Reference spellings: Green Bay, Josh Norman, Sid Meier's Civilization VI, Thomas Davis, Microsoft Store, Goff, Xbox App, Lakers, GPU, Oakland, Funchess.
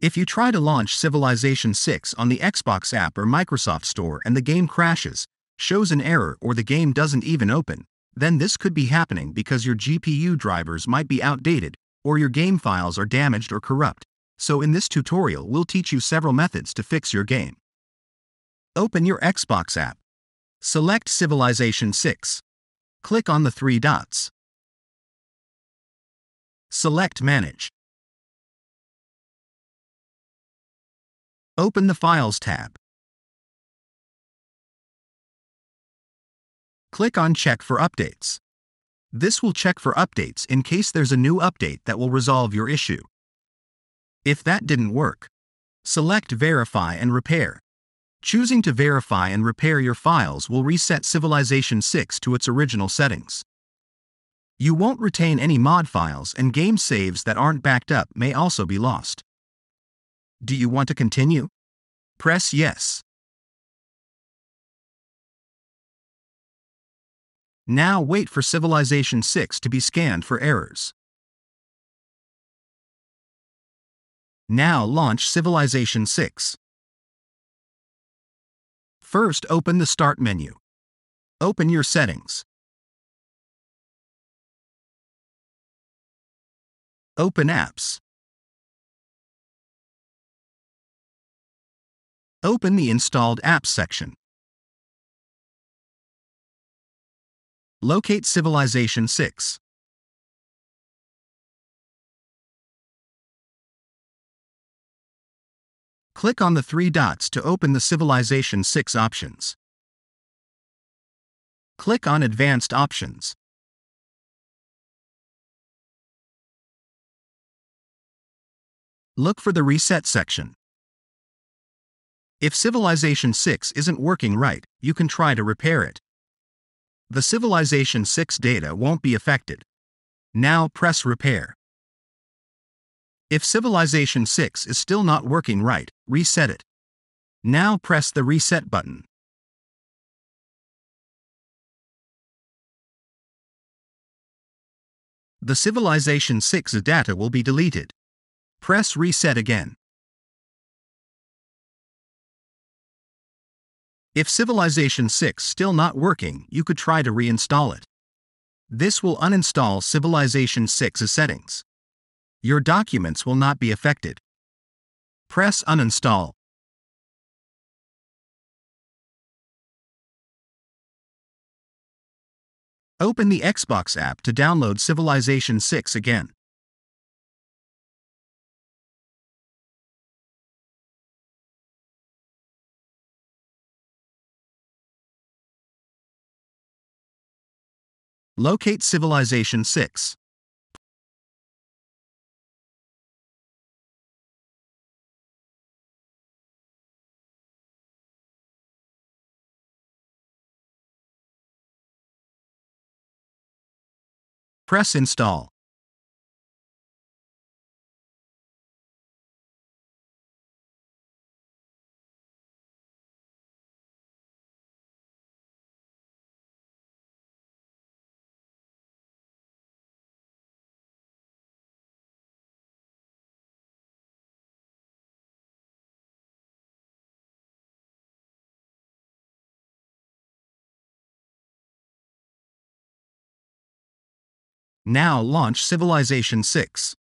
If you try to launch Civilization VI on the Xbox App or Microsoft Store and the game crashes, shows an error, or the game doesn't even open, then this could be happening because your GPU drivers might be outdated or your game files are damaged or corrupt. So in this tutorial we'll teach you several methods to fix your game. Open your Xbox app. Select Civilization VI. Click on the three dots. Select Manage. Open the Files tab. Click on Check for Updates. This will check for updates in case there's a new update that will resolve your issue. If that didn't work, select Verify and Repair. Choosing to verify and repair your files will reset Civilization VI to its original settings. You won't retain any mod files, and game saves that aren't backed up may also be lost. Do you want to continue? Press Yes. Now wait for Civilization VI to be scanned for errors. Now launch Civilization VI. First, open the Start menu. Open your settings. Open Apps. Open the Installed Apps section. Locate Civilization VI. Click on the three dots to open the Civilization VI options. Click on Advanced Options. Look for the Reset section. If Civilization VI isn't working right, you can try to repair it. The Civilization VI data won't be affected. Now press Repair. If Civilization VI is still not working right, reset it. Now press the Reset button. The Civilization VI data will be deleted. Press Reset again. If Civilization VI still not working, you could try to reinstall it. This will uninstall Civilization VI's settings. Your documents will not be affected. Press Uninstall. Open the Xbox app to download Civilization VI again. Locate Civilization VI. Press Install. Now launch Civilization VI.